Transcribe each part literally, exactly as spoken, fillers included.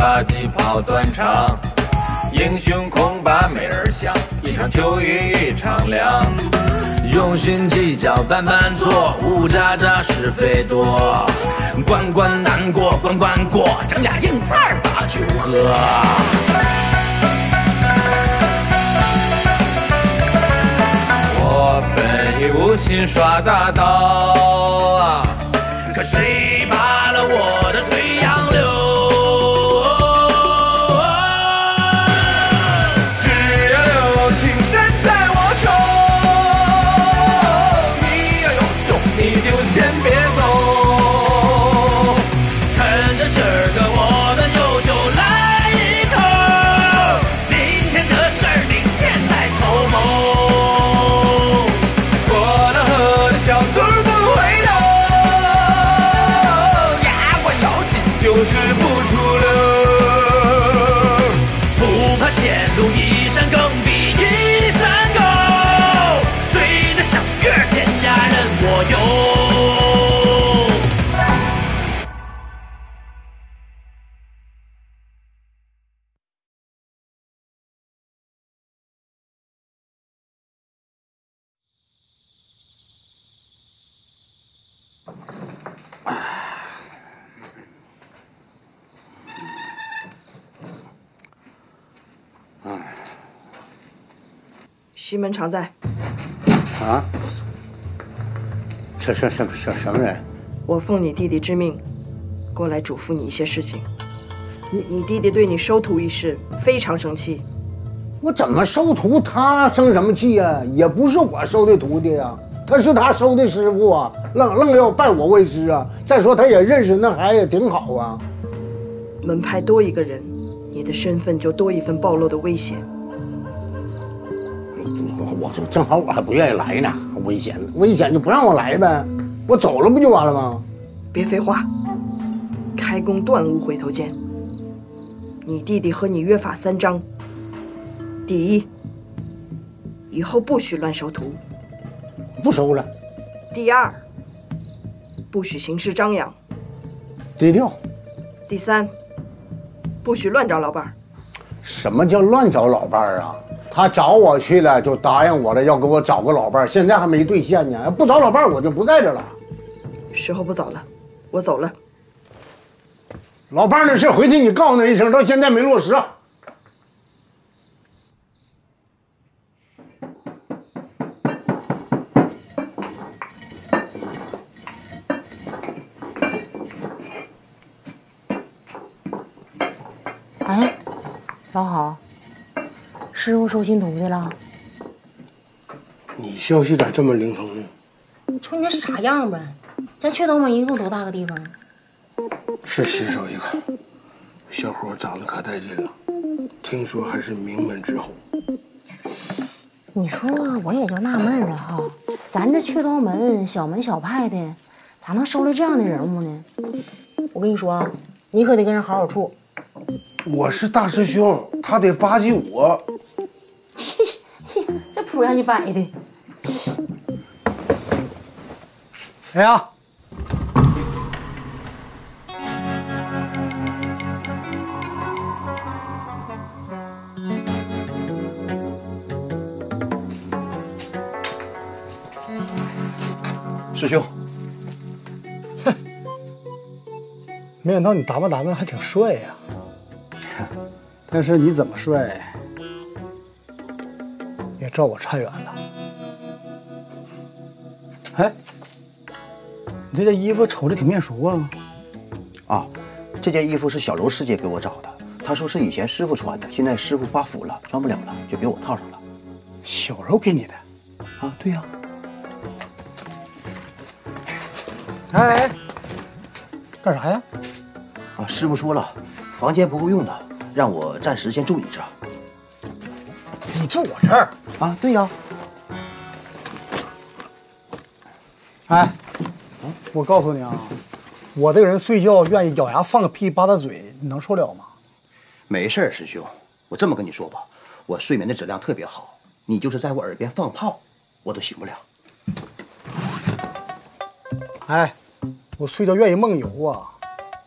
把鸡跑断肠，英雄空把美人想，一场秋雨一场凉。用心计较般般错，误渣渣是非多。关关难过关关过，整俩硬菜儿把酒喝。 无心耍大刀啊，可谁拔了我的垂杨柳？只要有情深在我手，你要有种你就先别走，趁着今儿个我们有酒来一口，明天的事儿明天再筹谋。 小嘴儿不回头，牙关咬紧就是不出溜，不怕前路一山更比一山高，追着小月天涯任我游。西门常在。啊？这是什么什什么人？我奉你弟弟之命，过来嘱咐你一些事情。你你弟弟对你收徒一事非常生气。我怎么收徒？他生什么气呀？也不是我收的徒弟呀，他是他收的师傅啊，愣愣要拜我为师啊。再说他也认识那孩子，挺好啊。门派多一个人，你的身份就多一份暴露的危险。 我说正好我还不愿意来呢，危险危险就不让我来呗，我走了不就完了吗？别废话，开弓断无回头箭。你弟弟和你约法三章：第一，以后不许乱收徒，不收了；第二，不许行事张扬，低调；第三，不许乱找老伴儿。什么叫乱找老伴儿啊？ 他找我去了，就答应我了，要给我找个老伴儿，现在还没兑现呢。不找老伴儿，我就不在这了。时候不早了，我走了。老伴儿的事，回去你告诉他一声，到现在没落实。哎，老郝。 师傅收新徒弟了，你消息咋这么灵通呢？你瞅你那傻样呗！咱雀东门一共多大个地方？是新收一个，小伙长得可带劲了，听说还是名门之后。你说我也就纳闷了哈，咱这雀东门小门小派的，咋能收来这样的人物呢？我跟你说啊，你可得跟人好好处。我是大师兄，他得巴结我。 这谱让你摆的，谁呀？师兄，哼，没想到你打扮打扮还挺帅呀。但是你怎么帅？ 照我差远了。哎，你这件衣服瞅着挺面熟啊！啊，这件衣服是小楼师姐给我找的，她说是以前师傅穿的，现在师傅发福了，穿不了了，就给我套上了。小楼给你的？啊，对呀、啊。哎哎，干啥呀？啊，师傅说了，房间不够用的，让我暂时先住你这儿。你住我这儿？ 啊，对呀。哎，我告诉你啊，我这个人睡觉愿意咬牙放个屁吧嗒嘴，你能受了吗？没事儿，师兄，我这么跟你说吧，我睡眠的质量特别好，你就是在我耳边放炮，我都醒不了。哎，我睡觉愿意梦游啊，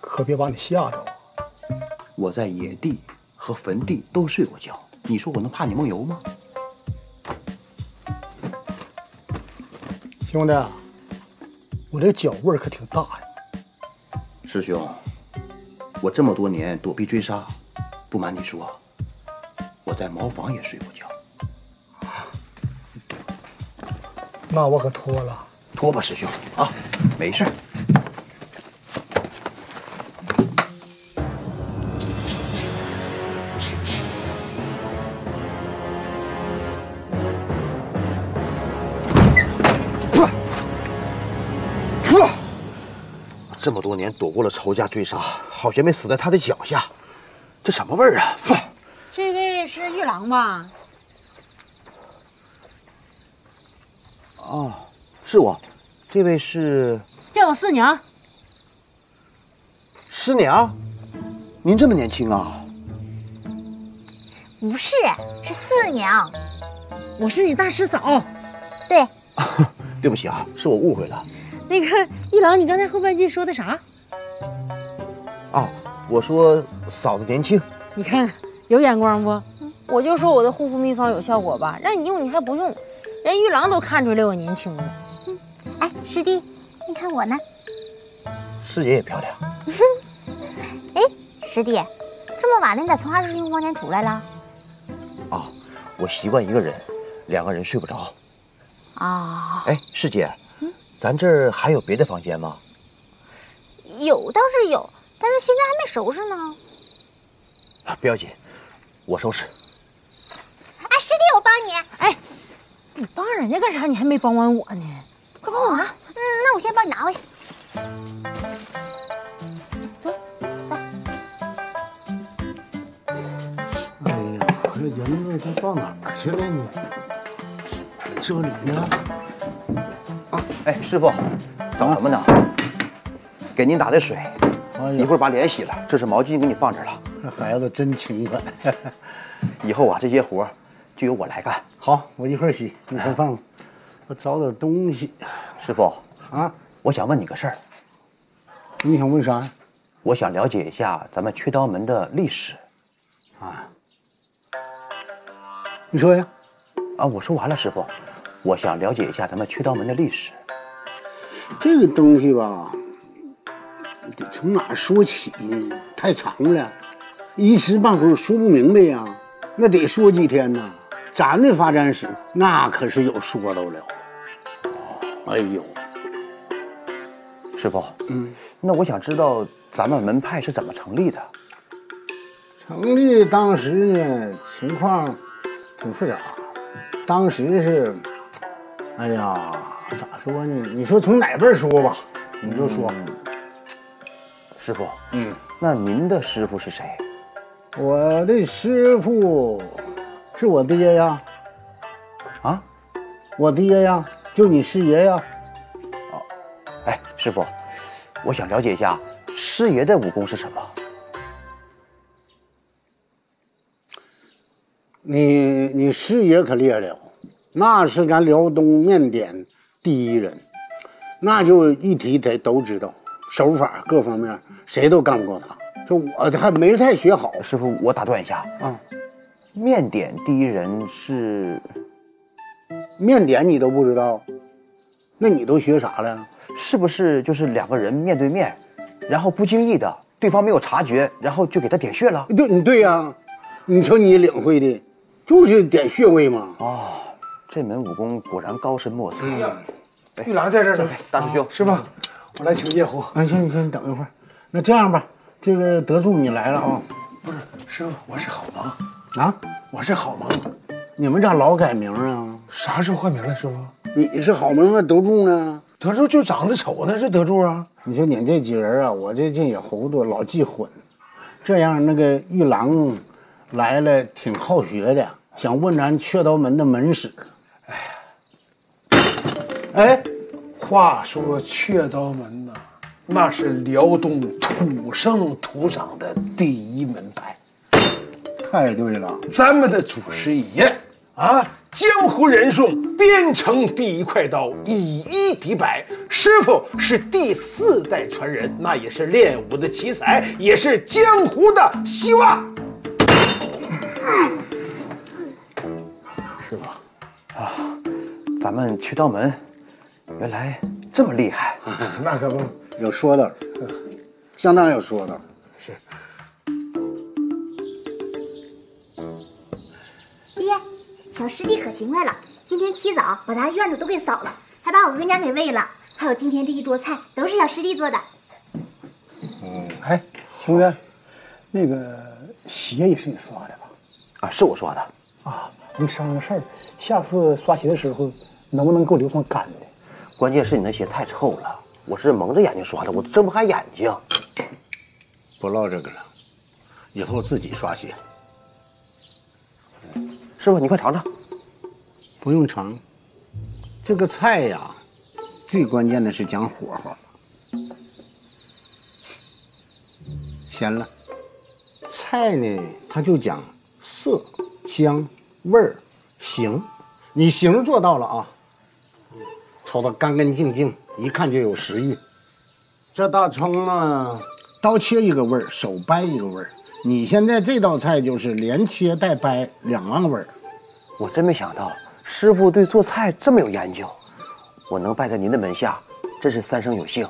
可别把你吓着啊。我在野地和坟地都睡过觉，你说我能怕你梦游吗？兄弟，我这脚味儿可挺大呀。师兄，我这么多年躲避追杀，不瞒你说，我在茅房也睡过觉。那我可脱了。脱吧，师兄啊，没事。 这么多年躲过了仇家追杀，好悬没死在他的脚下，这什么味儿啊！这位是玉郎吧？啊，是我。这位是？叫我四娘。师娘，您这么年轻啊？不是，是四娘。我是你大师嫂。对。对不起啊，是我误会了。 那个一郎，你刚才后半句说的啥？啊，我说嫂子年轻，你看有眼光不？我就说我的护肤秘方有效果吧，让你用你还不用，人玉郎都看出来我年轻了。嗯，哎，师弟，你看我呢？师姐也漂亮。哎，师弟，这么晚了，你咋从二师兄房间出来了？啊，我习惯一个人，两个人睡不着。啊。哎，师姐。 咱这儿还有别的房间吗？有倒是有，但是现在还没收拾呢。啊，不要紧，我收拾。哎，师弟，我帮你。哎，你帮人家干啥？你还没帮完我呢。快帮我拿！嗯，那我先帮你拿回去。走，走。哎呀，这银子都到哪儿去了呢？这里呢？ 哎，师傅，找什么呢？给您打的水，一会儿把脸洗了。这是毛巾，给你放这儿了。这孩子真勤快。以后啊，这些活就由我来干。好，我一会儿洗，你先放。我找点东西。师傅啊，我想问你个事儿。你想问啥呀？我想了解一下咱们缺刀门的历史。啊？你说呀？啊，我说完了，师傅。我想了解一下咱们缺刀门的历史。 这个东西吧，得从哪说起呢？太长了，一时半会儿说不明白呀、啊。那得说几天呢、啊。咱的发展史那可是有说道了。哎呦，师傅，嗯，那我想知道咱们门派是怎么成立的？成立当时呢，情况挺复杂。当时是，哎呀。 咋说呢？你说从哪辈说吧，你就说。嗯、师傅，嗯，那您的师傅是谁？我的师傅是我爹呀。啊，我爹呀，就你师爷呀。哦，哎，师傅，我想了解一下师爷的武功是什么。你你师爷可厉害了，那是咱辽东面点。 第一人，那就一提他都知道，手法各方面谁都干不过他。这我还没太学好。师傅，我打断一下啊，嗯、面点第一人是面点，你都不知道，那你都学啥了？是不是就是两个人面对面，然后不经意的对方没有察觉，然后就给他点穴了？对，对呀、啊，你瞧你领会的，就是点穴位嘛。哦。 这门武功果然高深莫测。玉郎在这儿呢，大师兄，师傅，我来请夜壶。哎，行，行，你等一会儿。那这样吧，这个德柱你来了啊？不是，师傅，我是好蒙啊，我是好蒙。你们咋老改名啊？啥时候换名了，师傅？你是好蒙啊，德柱呢？德柱就长得丑呢，是德柱啊。你说你这几人啊，我这这也糊涂，老记混。这样那个玉郎来了，挺好学的，想问咱雀刀门的门史。 哎，话说雀刀门呐、啊，那是辽东土生土长的第一门派。太对了，咱们的祖师爷啊！江湖人送边城第一快刀，以一敌百。师傅是第四代传人，那也是练武的奇才，也是江湖的希望。师傅啊，咱们去道门，原来这么厉害。那可不，有说的，相当有说的。是。 小师弟可勤快了，今天起早把咱院子都给扫了，还把我额娘给喂了。还有今天这一桌菜都是小师弟做的。嗯，哎，秦渊，那个鞋也是你刷的吧？啊，是我刷的。啊，没商量事儿，下次刷鞋的时候能不能给我留双干的？关键是你那鞋太臭了，我是蒙着眼睛刷的，我睁不开眼睛。不唠这个了，以后自己刷鞋。 师傅，你快尝尝。不用尝，这个菜呀，最关键的是讲火候。咸了，菜呢，它就讲色、香、味儿、形。你形做到了啊，瞅得干干净净，一看就有食欲。这大葱呢，刀切一个味儿，手掰一个味儿。 你现在这道菜就是连切带掰两样味儿，我真没想到师傅对做菜这么有研究，我能拜在您的门下，真是三生有幸。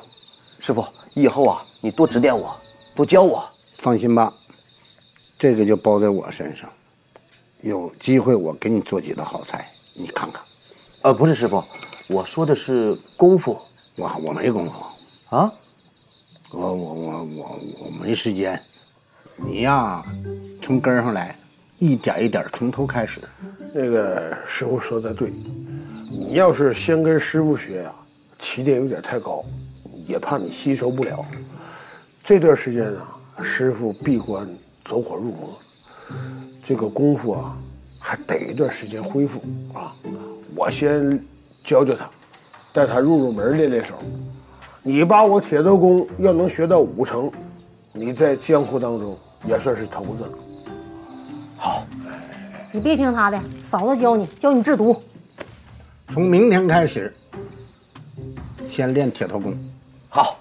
师傅以后啊，你多指点我，多教我。放心吧，这个就包在我身上。有机会我给你做几道好菜，你看看。呃，不是师傅，我说的是功夫。我我没功夫啊，我我我我我没时间。 你呀，从根上来，一点一点从头开始。那个师傅说的对，你要是先跟师傅学呀、啊，起点有点太高，也怕你吸收不了。这段时间啊，师傅闭关走火入魔，这个功夫啊，还得一段时间恢复啊。我先教教他，带他入入门练练手。你把我铁头功要能学到五成。 你在江湖当中也算是头子了。好，你别听他的，嫂子教你，教你制毒。从明天开始，先练铁头功。好，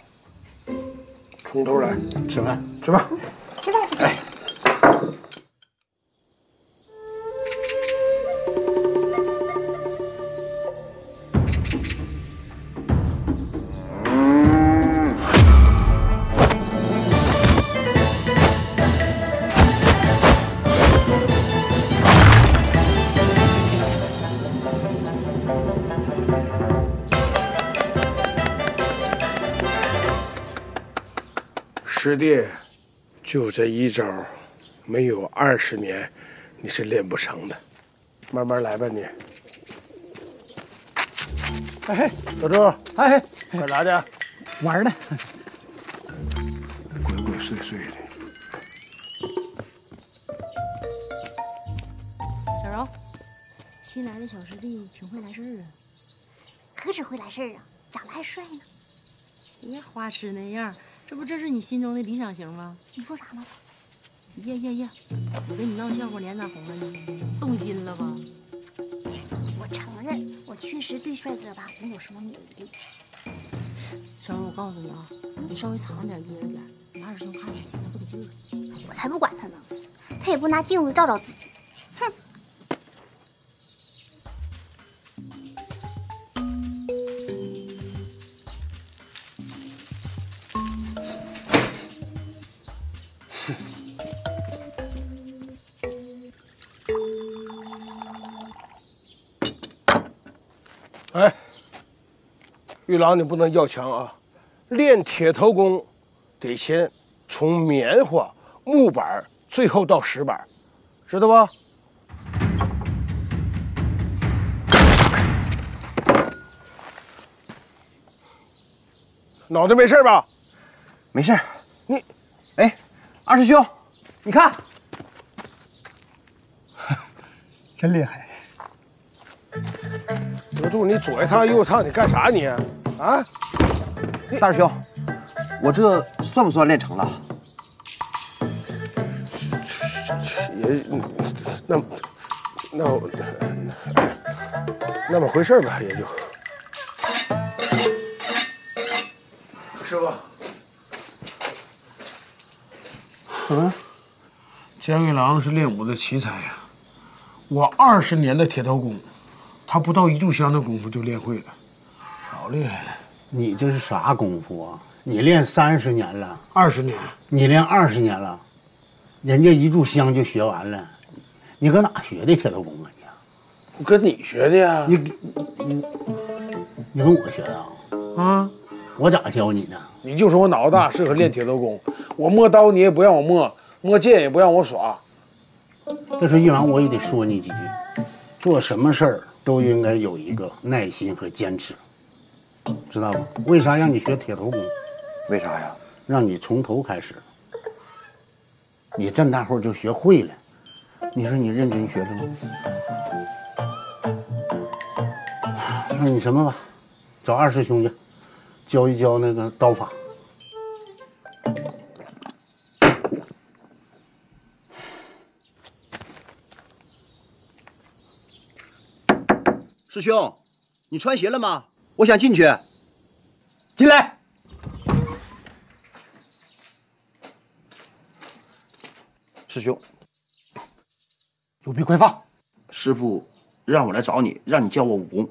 从头来。吃饭，吃饭，吃饭，吃饭。哎 师弟，就这一招，没有二十年，你是练不成的。慢慢来吧你。哎，小周，哎，干啥去？玩呢。鬼鬼祟祟的。小柔，新来的小师弟挺会来事儿啊。可是会来事儿啊，长得还帅呢。别花痴那样。 这不，这是你心中的理想型吗？你说啥呢？呀呀呀！我跟你闹笑话，脸咋红了呢？动心了吧？我承认，我确实对帅哥吧没有什么免疫力。小柔，我告诉你啊，你稍微藏点掖着点，你二师兄看着心里不得劲儿。我才不管他呢，他也不拿镜子照照自己，哼。 哎，玉郎，你不能要强啊！练铁头功，得先从棉花、木板，最后到石板，知道吧？脑袋没事吧？没事。你，哎，二师兄，你看，真厉害。 得住！你左一趟右一趟，你干啥你？啊！大师兄，我这算不算练成了？也那那我。那么回事吧，也就。师傅，嗯，江一郎是练武的奇才呀、啊，我二十年的铁头功，他不到一炷香的功夫就练会了，老厉害了。你这是啥功夫啊？你练三十年了，二十年，你练二十年了，人家一炷香就学完了，你搁哪学的铁头功啊你？ 我跟你学的呀，你你你跟我学的啊？我咋教你呢？你就说我脑子大，适合练铁头功。我摸刀你也不让我摸，摸剑也不让我耍。但是一郎我也得说你几句，做什么事儿都应该有一个耐心和坚持，知道吗？为啥让你学铁头功？为啥呀？让你从头开始。你这大伙就学会了，你说你认真学了吗？ 那你什么吧，找二师兄去，教一教那个刀法。师兄，你穿鞋了吗？我想进去。进来。师兄，有病快放！师父让我来找你，让你教我武功。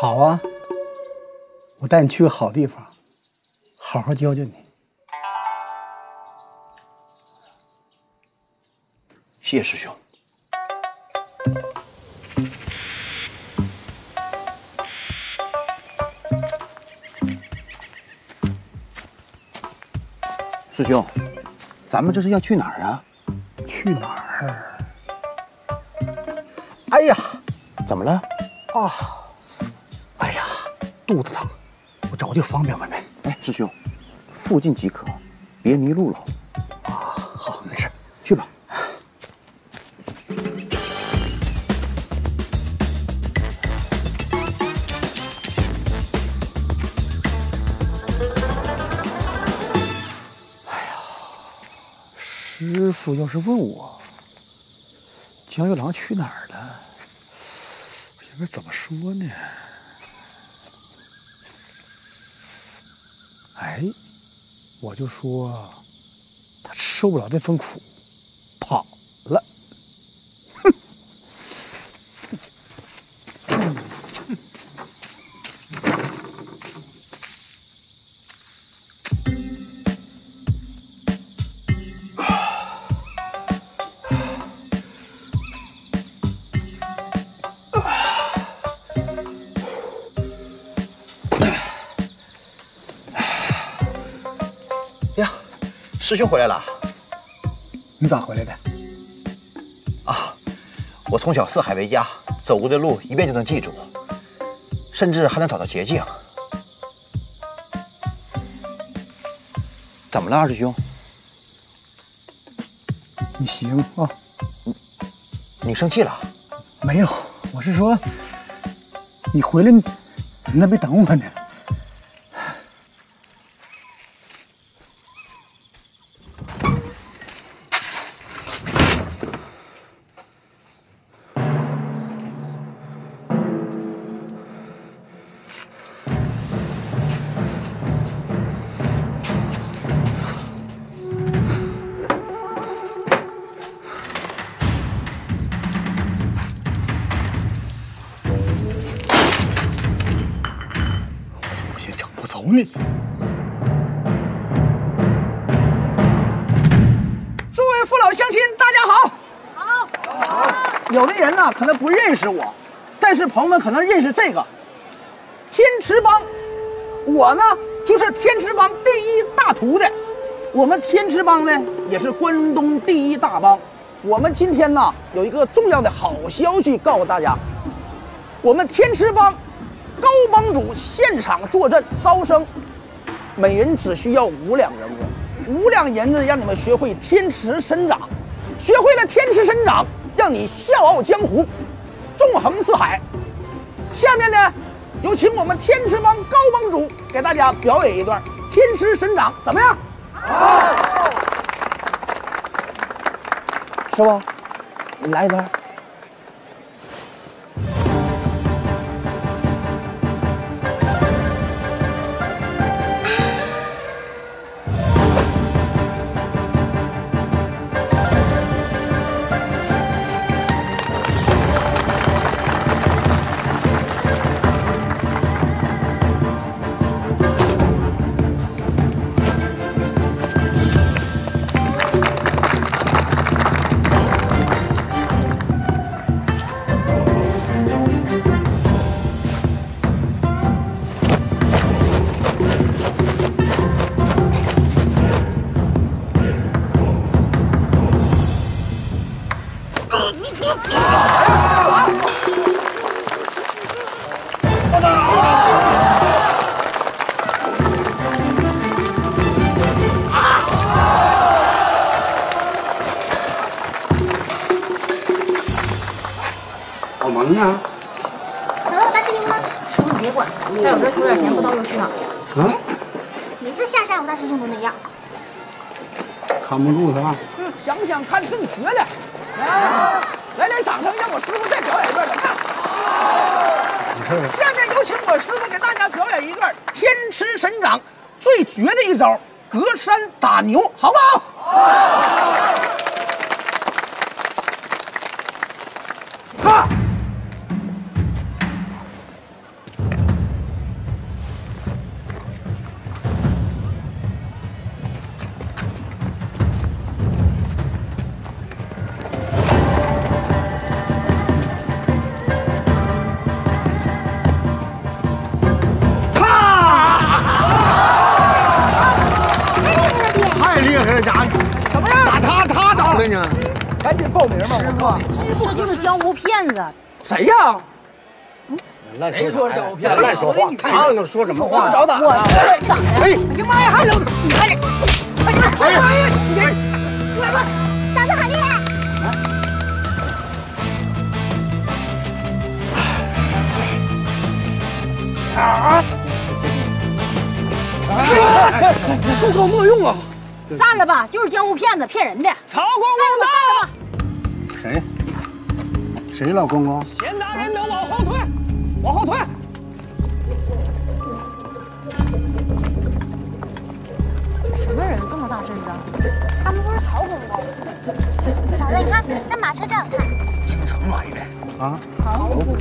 好啊，我带你去个好地方，好好教教你。谢谢师兄。师兄，咱们这是要去哪儿啊？去哪儿？哎呀，怎么了？啊。 哎呀，肚子疼，我找个地方便方便。哎，师兄，附近即可，别迷路了。啊，好，没事，去吧。哎呀，师傅要是问我，江一郎去哪儿了，我应该怎么说呢？ 哎，我就说他受不了这份苦，跑了。师兄回来了，你咋回来的？啊，我从小四海为家，走过的路一遍就能记住，甚至还能找到捷径。怎么了，二师兄？你行啊？你你生气了？没有，我是说，你回来，你那没等我呢。 可能不认识我，但是朋友们可能认识这个天池帮。我呢，就是天池帮第一大徒弟。我们天池帮呢，也是关东第一大帮。我们今天呢，有一个重要的好消息告诉大家：我们天池帮高帮主现场坐镇招生，每人只需要五两银子，五两银子让你们学会天池伸掌，学会了天池伸掌。 让你笑傲江湖，纵横四海。下面呢，有请我们天池帮高帮主给大家表演一段天池神掌，怎么样？好，师傅，你来一段。 好萌啊！姥姥，我大师兄呢？师傅，你别管，在我这儿有点钱不到又去哪儿？啊！每次下山，我大师兄都那样。看不住他。嗯，想想看，更绝了。来，来点掌声，让我师傅再表演一段，怎么样？下面有请我师傅给大家表演一段天池神掌最绝的一招——隔山打牛，好不好？好。看。 师傅就是江湖骗子，谁呀？嗯，谁说江湖骗子？乱说话，看热闹说什么话？找打！我是咋的？哎呀妈呀，还溜达！你看这，哎呀哎呀哎呀！快快，嫂子好厉害！啊！师傅，恕高莫用啊！散了吧，就是江湖骗子，骗人的。曹公公，散了吧。 谁？谁老公公？闲杂人等往后退，往后退。什么人这么大阵仗？他们说是曹公公。嫂子，你看那马车真好看。姓曹哪一位？啊，曹公公。